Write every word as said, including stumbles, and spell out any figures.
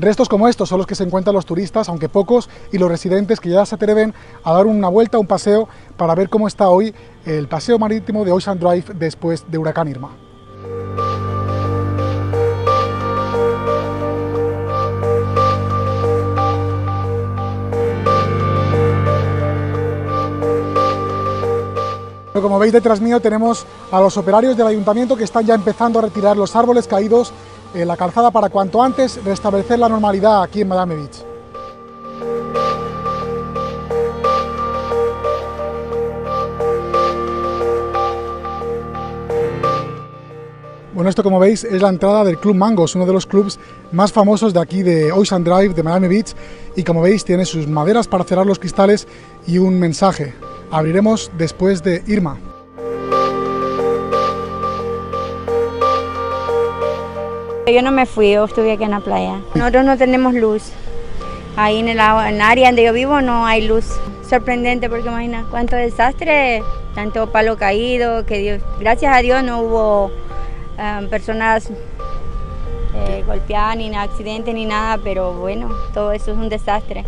Restos como estos son los que se encuentran los turistas, aunque pocos, y los residentes que ya se atreven a dar una vuelta, un paseo, para ver cómo está hoy el paseo marítimo de Ocean Drive después de Huracán Irma. Como veis detrás mío tenemos a los operarios del ayuntamiento que están ya empezando a retirar los árboles caídos en la calzada para cuanto antes restablecer la normalidad aquí en Miami Beach. Bueno, esto como veis es la entrada del Club Mangos, uno de los clubs más famosos de aquí de Ocean Drive, de Miami Beach, y como veis tiene sus maderas para cerrar los cristales y un mensaje. Abriremos después de Irma. Yo no me fui, yo estuve aquí en la playa. Nosotros no tenemos luz. Ahí en el, en el área donde yo vivo no hay luz. Sorprendente porque imagina cuánto desastre, tanto palo caído, que Dios, gracias a Dios no hubo um, personas eh, golpeadas, ni accidentes, ni nada, pero bueno, todo eso es un desastre.